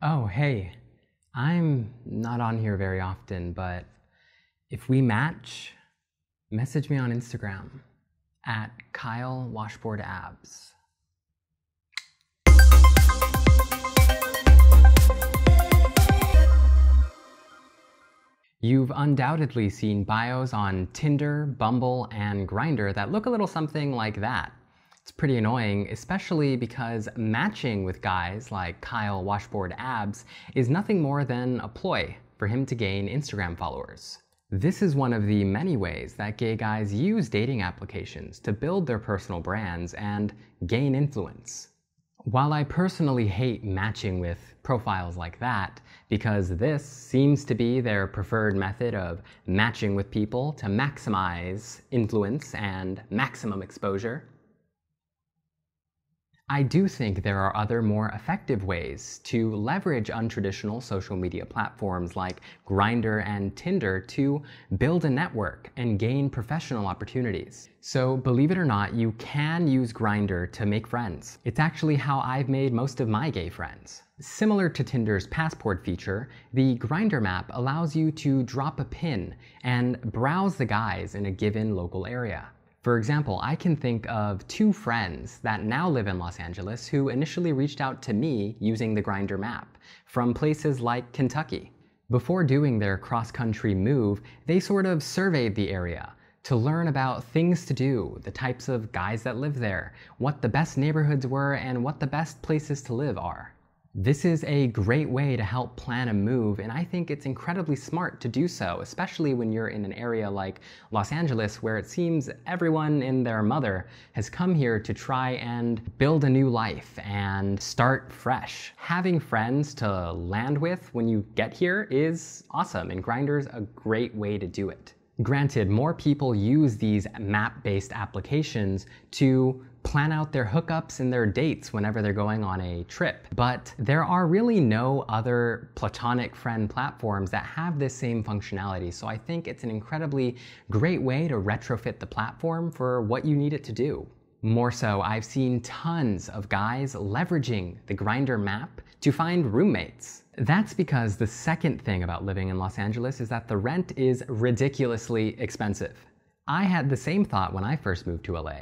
Oh, hey, I'm not on here very often, but if we match, message me on Instagram at Kyle Washboard Abs. You've undoubtedly seen bios on Tinder, Bumble, and Grindr that look a little something like that. It's pretty annoying, especially because matching with guys like Kyle Washboard Abs is nothing more than a ploy for him to gain Instagram followers. This is one of the many ways that gay guys use dating applications to build their personal brands and gain influence. While I personally hate matching with profiles like that, because this seems to be their preferred method of matching with people to maximize influence and maximum exposure, I do think there are other more effective ways to leverage untraditional social media platforms like Grindr and Tinder to build a network and gain professional opportunities. So believe it or not, you can use Grindr to make friends. It's actually how I've made most of my gay friends. Similar to Tinder's passport feature, the Grindr map allows you to drop a pin and browse the guys in a given local area. For example, I can think of two friends that now live in Los Angeles who initially reached out to me using the Grindr map from places like Kentucky. Before doing their cross-country move, they sort of surveyed the area to learn about things to do, the types of guys that live there, what the best neighborhoods were, and what the best places to live are. This is a great way to help plan a move, and I think it's incredibly smart to do so, especially when you're in an area like Los Angeles where it seems everyone and their mother has come here to try and build a new life and start fresh. Having friends to land with when you get here is awesome, and Grindr's a great way to do it. Granted, more people use these map-based applications to plan out their hookups and their dates whenever they're going on a trip, but there are really no other platonic friend platforms that have this same functionality, so I think it's an incredibly great way to retrofit the platform for what you need it to do. More so, I've seen tons of guys leveraging the Grindr map to find roommates. That's because the second thing about living in Los Angeles is that the rent is ridiculously expensive. I had the same thought when I first moved to LA.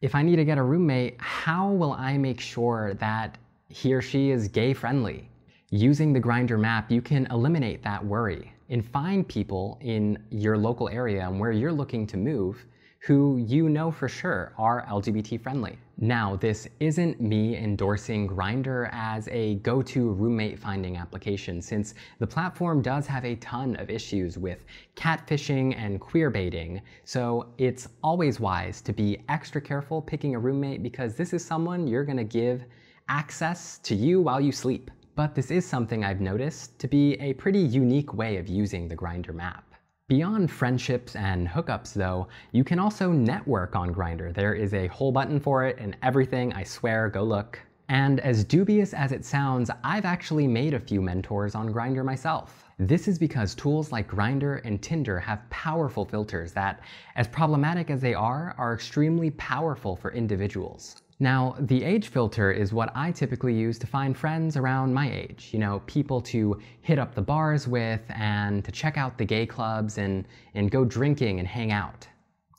If I need to get a roommate, how will I make sure that he or she is gay friendly? Using the Grindr map, you can eliminate that worry and find people in your local area and where you're looking to move who you know for sure are LGBT friendly. Now, this isn't me endorsing Grindr as a go-to roommate finding application, since the platform does have a ton of issues with catfishing and queerbaiting, so it's always wise to be extra careful picking a roommate because this is someone you're gonna give access to you while you sleep. But this is something I've noticed to be a pretty unique way of using the Grindr map. Beyond friendships and hookups though, you can also network on Grindr. There is a whole button for it and everything, I swear, go look. And as dubious as it sounds, I've actually made a few mentors on Grindr myself. This is because tools like Grindr and Tinder have powerful filters that, as problematic as they are extremely powerful for individuals. Now, the age filter is what I typically use to find friends around my age, you know, people to hit up the bars with and to check out the gay clubs and go drinking and hang out.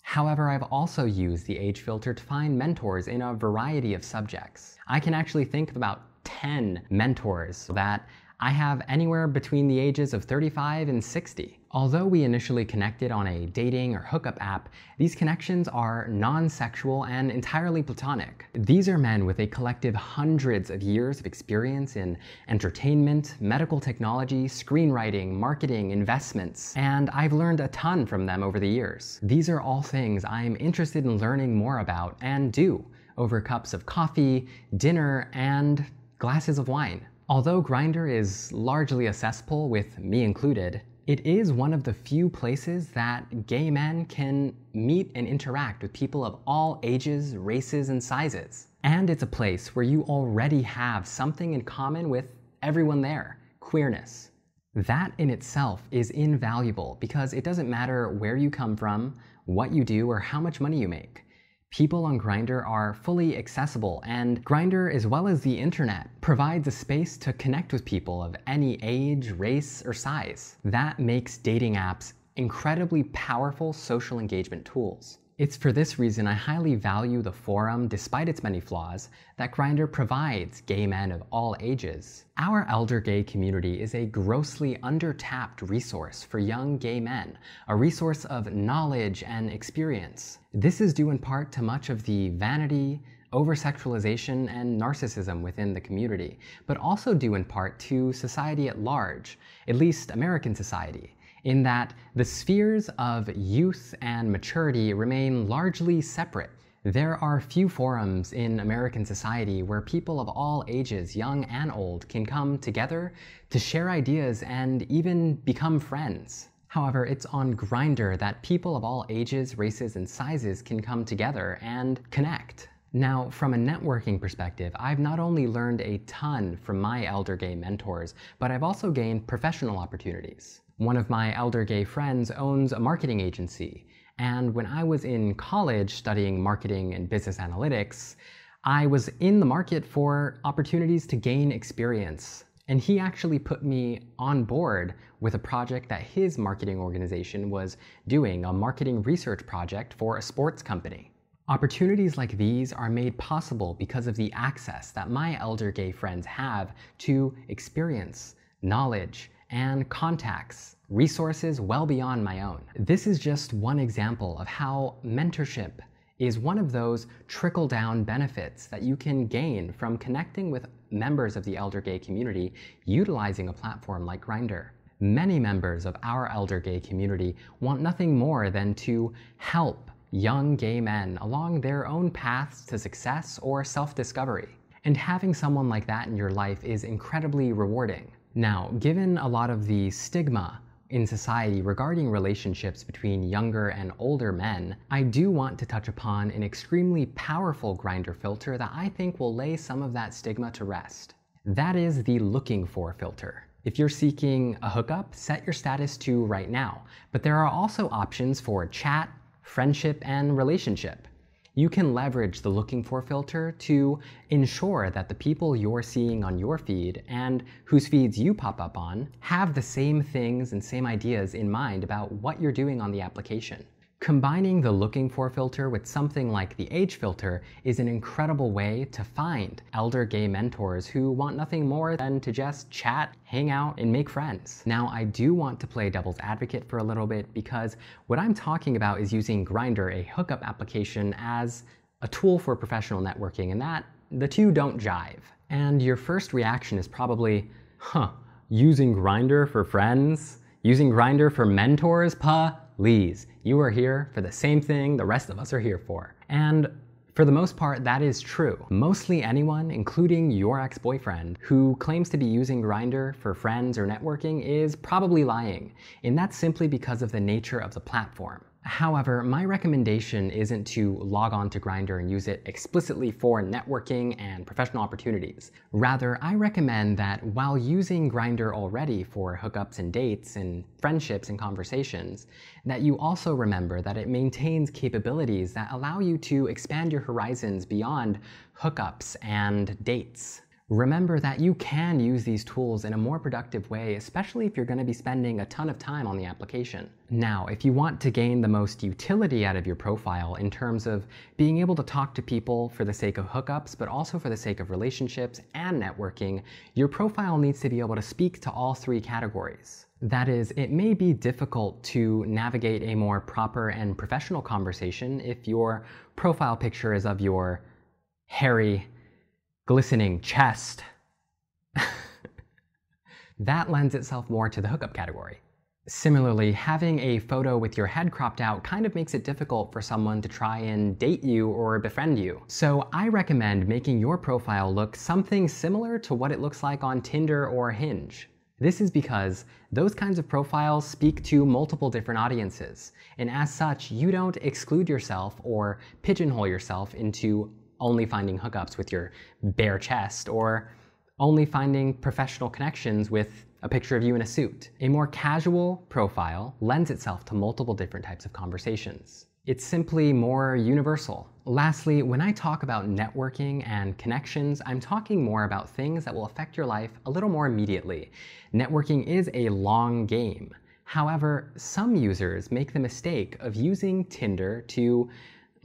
However, I've also used the age filter to find mentors in a variety of subjects. I can actually think of about 10 mentors that I have anywhere between the ages of 35 and 60. Although we initially connected on a dating or hookup app, these connections are non-sexual and entirely platonic. These are men with a collective hundreds of years of experience in entertainment, medical technology, screenwriting, marketing, investments, and I've learned a ton from them over the years. These are all things I'm interested in learning more about and do over cups of coffee, dinner, and glasses of wine. Although Grindr is largely a cesspool, with me included, it is one of the few places that gay men can meet and interact with people of all ages, races, and sizes. And it's a place where you already have something in common with everyone there, queerness. That in itself is invaluable because it doesn't matter where you come from, what you do, or how much money you make. People on Grindr are fully accessible, and Grindr, as well as the internet, provides a space to connect with people of any age, race, or size. That makes dating apps incredibly powerful social engagement tools. It's for this reason I highly value the forum, despite its many flaws, that Grindr provides gay men of all ages. Our elder gay community is a grossly undertapped resource for young gay men, a resource of knowledge and experience. This is due in part to much of the vanity, over-sexualization, and narcissism within the community, but also due in part to society at large, at least American society, in that the spheres of youth and maturity remain largely separate. There are few forums in American society where people of all ages, young and old, can come together to share ideas and even become friends. However, it's on Grindr that people of all ages, races, and sizes can come together and connect. Now, from a networking perspective, I've not only learned a ton from my elder gay mentors, but I've also gained professional opportunities. One of my elder gay friends owns a marketing agency, and when I was in college studying marketing and business analytics, I was in the market for opportunities to gain experience. And he actually put me on board with a project that his marketing organization was doing, a marketing research project for a sports company. Opportunities like these are made possible because of the access that my elder gay friends have to experience, knowledge, and contacts, resources well beyond my own. This is just one example of how mentorship is one of those trickle-down benefits that you can gain from connecting with members of the elder gay community utilizing a platform like Grindr. Many members of our elder gay community want nothing more than to help young gay men along their own paths to success or self-discovery. And having someone like that in your life is incredibly rewarding. Now, given a lot of the stigma in society regarding relationships between younger and older men, I do want to touch upon an extremely powerful Grindr filter that I think will lay some of that stigma to rest. That is the looking for filter. If you're seeking a hookup, set your status to right now, but there are also options for chat, friendship, and relationship. You can leverage the looking for filter to ensure that the people you're seeing on your feed and whose feeds you pop up on have the same things and same ideas in mind about what you're doing on the application. Combining the looking for filter with something like the age filter is an incredible way to find elder gay mentors who want nothing more than to just chat, hang out, and make friends. Now, I do want to play devil's advocate for a little bit because what I'm talking about is using Grindr, a hookup application, as a tool for professional networking, and that the two don't jive. And your first reaction is probably, huh, using Grindr for friends? Using Grindr for mentors? Please, you are here for the same thing the rest of us are here for. And for the most part, that is true. Mostly anyone, including your ex-boyfriend, who claims to be using Grindr for friends or networking is probably lying, and that's simply because of the nature of the platform. However, my recommendation isn't to log on to Grindr and use it explicitly for networking and professional opportunities. Rather, I recommend that while using Grindr already for hookups and dates and friendships and conversations, that you also remember that it maintains capabilities that allow you to expand your horizons beyond hookups and dates. Remember that you can use these tools in a more productive way, especially if you're going to be spending a ton of time on the application. Now, if you want to gain the most utility out of your profile in terms of being able to talk to people for the sake of hookups, but also for the sake of relationships and networking, your profile needs to be able to speak to all three categories. That is, it may be difficult to navigate a more proper and professional conversation if your profile picture is of your hairy, glistening chest. That lends itself more to the hookup category. Similarly, having a photo with your head cropped out kind of makes it difficult for someone to try and date you or befriend you. So I recommend making your profile look something similar to what it looks like on Tinder or Hinge. This is because those kinds of profiles speak to multiple different audiences, and as such, you don't exclude yourself or pigeonhole yourself into only finding hookups with your bare chest, or only finding professional connections with a picture of you in a suit. A more casual profile lends itself to multiple different types of conversations. It's simply more universal. Lastly, when I talk about networking and connections, I'm talking more about things that will affect your life a little more immediately. Networking is a long game. However, some users make the mistake of using Tinder to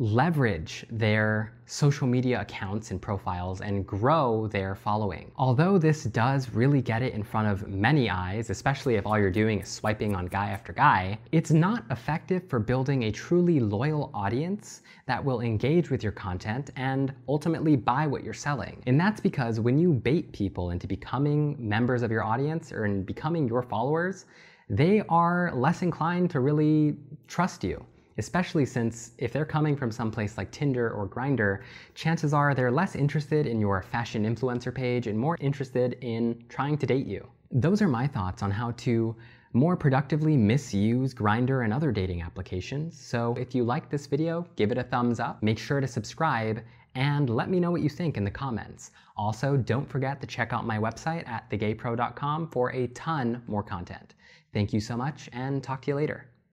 leverage their social media accounts and profiles and grow their following. Although this does really get it in front of many eyes, especially if all you're doing is swiping on guy after guy, it's not effective for building a truly loyal audience that will engage with your content and ultimately buy what you're selling. And that's because when you bait people into becoming members of your audience or in becoming your followers, they are less inclined to really trust you. Especially since if they're coming from someplace like Tinder or Grindr, chances are they're less interested in your fashion influencer page and more interested in trying to date you. Those are my thoughts on how to more productively misuse Grindr and other dating applications. So if you like this video, give it a thumbs up, make sure to subscribe, and let me know what you think in the comments. Also, don't forget to check out my website at thegaypro.com for a ton more content. Thank you so much and talk to you later.